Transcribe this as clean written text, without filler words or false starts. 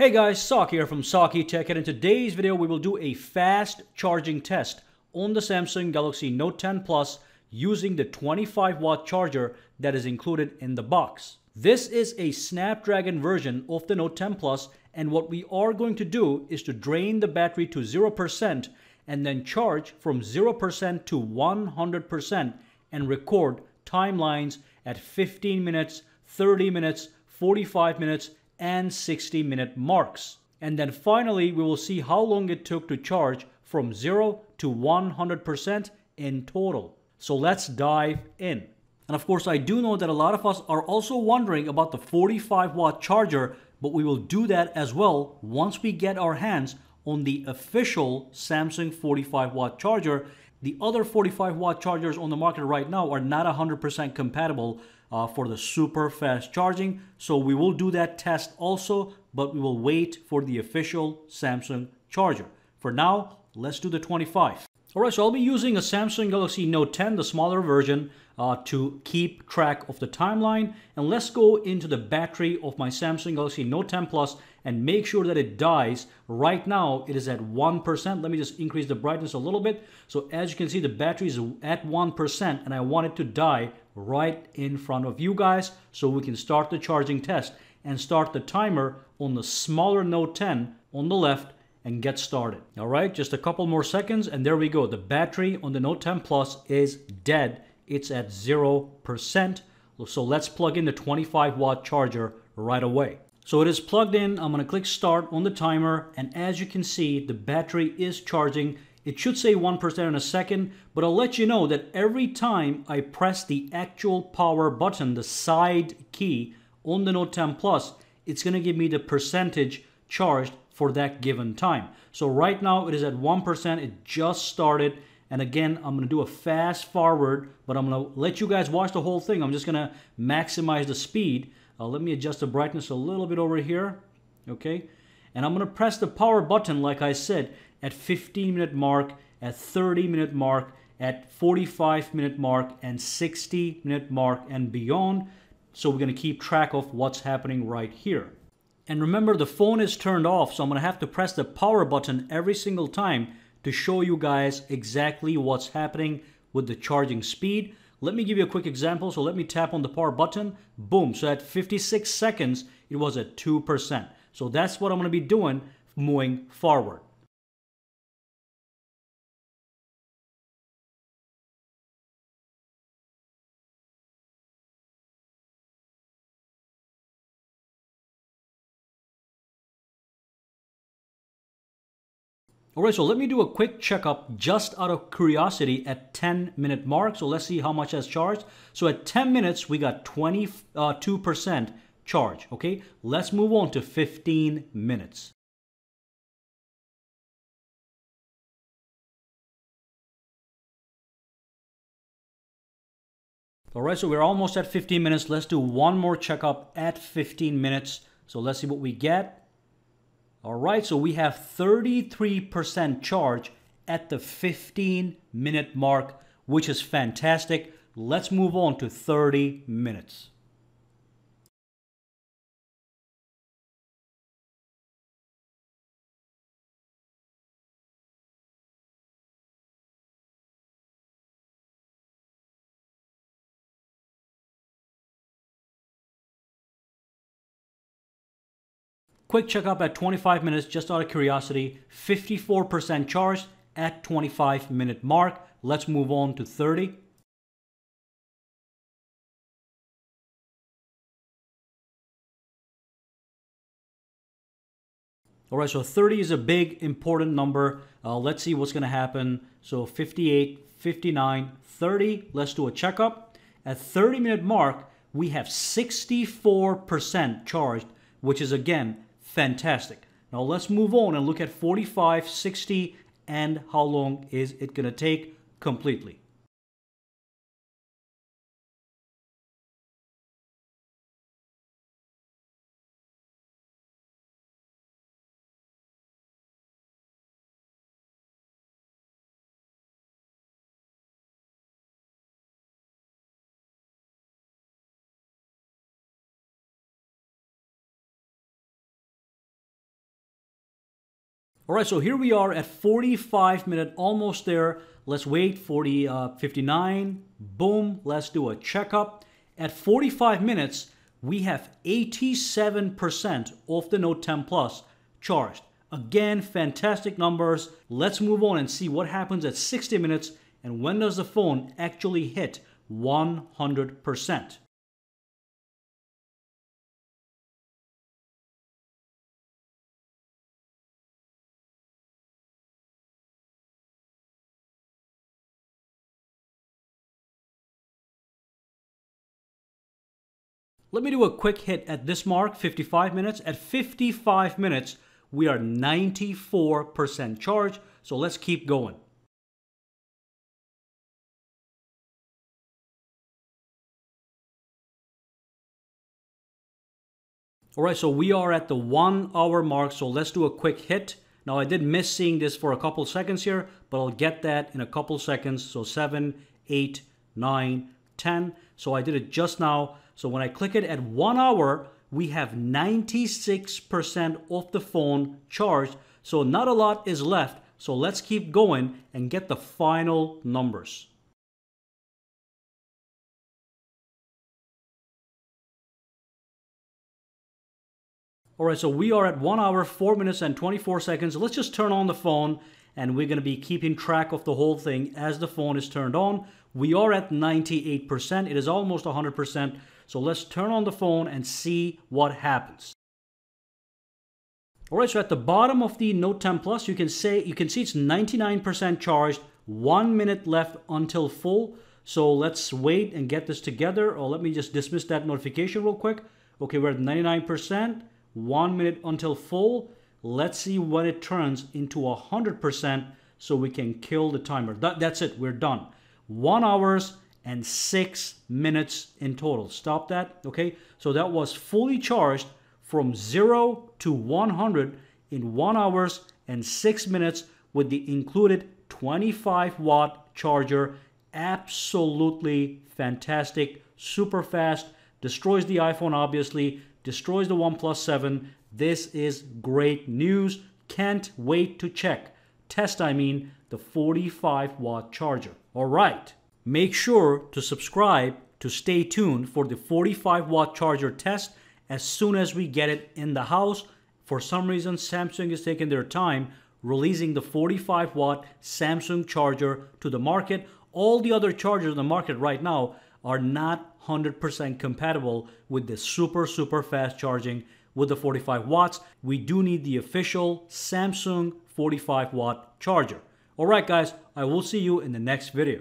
Hey guys, Saki here from Saki Tech, and in today's video we will do a fast charging test on the Samsung Galaxy Note 10 Plus using the 25-watt charger that is included in the box. This is a Snapdragon version of the Note 10 Plus, and what we are going to do is to drain the battery to 0% and then charge from 0% to 100% and record timelines at 15 minutes, 30 minutes, 45 minutes, and 60-minute marks. And then finally, we will see how long it took to charge from 0 to 100% in total. So let's dive in. And of course, I do know that a lot of us are also wondering about the 45-watt charger, but we will do that as well once we get our hands on the official Samsung 45-watt charger. The other 45-watt chargers on the market right now are not 100% compatible for the super fast charging, so we will do that test also, but we will wait for the official Samsung charger. For now, let's do the 25. Alright, so I'll be using a Samsung Galaxy Note 10, the smaller version, to keep track of the timeline, and let's go into the battery of my Samsung Galaxy Note 10 Plus and make sure that it dies. Right now it is at 1%. Let me just increase the brightness a little bit. So as you can see, the battery is at 1% and I want it to die right in front of you guys so we can start the charging test and start the timer on the smaller Note 10 on the left and get started. All right, just a couple more seconds and there we go. The battery on the Note 10 Plus is dead. It's at 0%. So let's plug in the 25-watt charger right away. So it is plugged in. I'm going to click start on the timer, and as you can see, the battery is charging. It should say 1% in a second, but I'll let you know that every time I press the actual power button, the side key on the Note 10 Plus, it's going to give me the percentage charged for that given time. So right now it is at 1%. It just started. And again, I'm going to do a fast forward, but I'm going to let you guys watch the whole thing. I'm just going to maximize the speed. Let me adjust the brightness a little bit over here. Okay. And I'm going to press the power button, like I said, at 15-minute mark, at 30-minute mark, at 45-minute mark, and 60-minute mark and beyond. So we're going to keep track of what's happening right here. And remember, the phone is turned off, so I'm going to have to press the power button every single time to show you guys exactly what's happening with the charging speed. Let me give you a quick example. So let me tap on the power button. Boom. So at 56 seconds, it was at 2%. So that's what I'm going to be doing moving forward. Alright, so let me do a quick checkup just out of curiosity at 10-minute mark. So let's see how much has charged. So at 10 minutes, we got 22% charge. Okay, let's move on to 15 minutes. Alright, so we're almost at 15 minutes. Let's do one more checkup at 15 minutes. So let's see what we get. All right, so we have 33% charge at the 15-minute mark, which is fantastic. Let's move on to 30 minutes. Quick checkup at 25 minutes, just out of curiosity, 54% charged at 25-minute mark. Let's move on to 30. All right, so 30 is a big, important number. Let's see what's going to happen. So 58, 59, 30. Let's do a checkup. At 30-minute mark, we have 64% charged, which is, again, fantastic. Now let's move on and look at 45, 60, and how long is it going to take completely. All right, so here we are at 45 minutes, almost there. Let's wait, 59, boom, let's do a checkup. At 45 minutes, we have 87% of the Note 10 Plus charged. Again, fantastic numbers. Let's move on and see what happens at 60 minutes and when does the phone actually hit 100%. Let me do a quick hit at this mark, 55 minutes. At 55 minutes, we are 94% charged, so let's keep going. All right, so we are at the 1 hour mark, so let's do a quick hit. Now, I did miss seeing this for a couple seconds here, but I'll get that in a couple seconds. So 7, 8, 9, 10. So I did it just now. So when I click it at 1 hour, we have 96% of the phone charged. So not a lot is left. So let's keep going and get the final numbers. All right, so we are at 1 hour, 4 minutes and 24 seconds. Let's just turn on the phone and we're gonna be keeping track of the whole thing as the phone is turned on. We are at 98%. It is almost 100%. So let's turn on the phone and see what happens. All right, so at the bottom of the Note 10 Plus, you can see it's 99% charged, 1 minute left until full. So let's wait and get this together. Or let me just dismiss that notification real quick. Okay, we're at 99%, 1 minute until full. Let's see when it turns into 100% so we can kill the timer. That's it, we're done. 1 hour and 6 minutes in total. Stop that, okay? So that was fully charged from 0 to 100 in 1 hour and 6 minutes with the included 25-watt charger. Absolutely fantastic, super fast, destroys the iPhone obviously, destroys the OnePlus 7. This is great news. Can't wait to test the 45-watt charger. All right, make sure to subscribe to stay tuned for the 45-watt charger test as soon as we get it in the house. For some reason, Samsung is taking their time releasing the 45-watt Samsung charger to the market. All the other chargers in the market right now are not 100% compatible with the super fast charging with the 45 watts. We do need the official Samsung 45-watt charger. All right, guys, I will see you in the next video.